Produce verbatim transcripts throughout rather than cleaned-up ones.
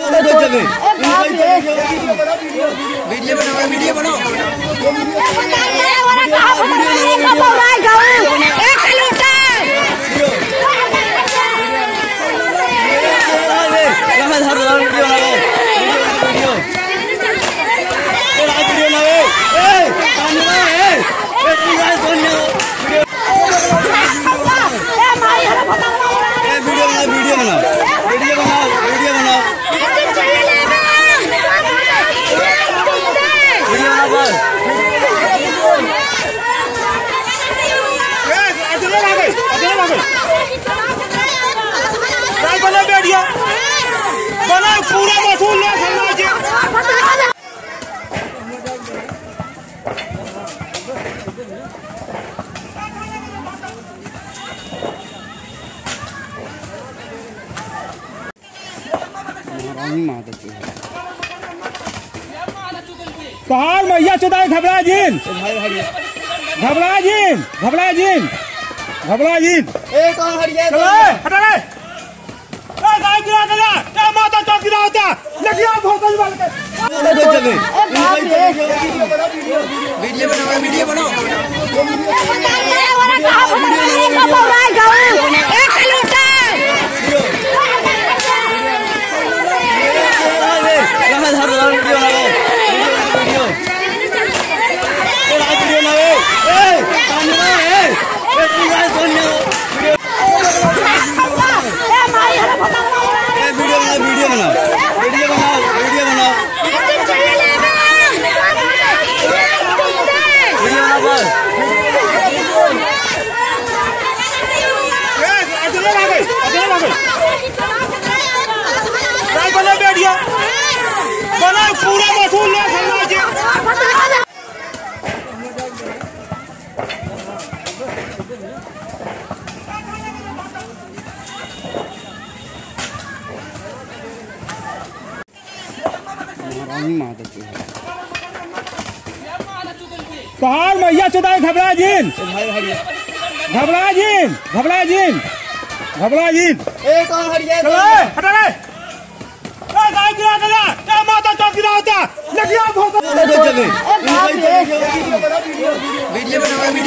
video बनाओ video बनाओ पूरा वसूल ले पहाड़ मैया चुदाए घबरा जीन घबरा जीन घबरा जीन घबरा जीन एक और हरिया वीडियो बनाओ वीडियो बनाओ पूरा वसूल ले पहाड़ मैया चुदाए घबरा जीन घबरा जीन घबरा जीन घबरा जीन एक और हरिया वीडियो बनाओ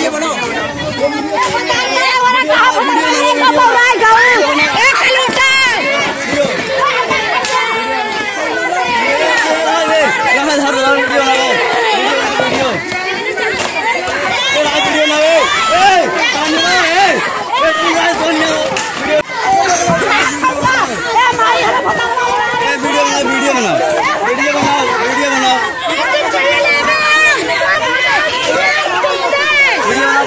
वीडियो बनाओ पूरा वसूल ले पहाड़ मैया चुदाए घबरा जीन घबरा जीन घबरा जीन घबरा जीन एक और हरिया हटा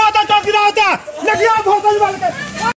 माता चौकीदार होता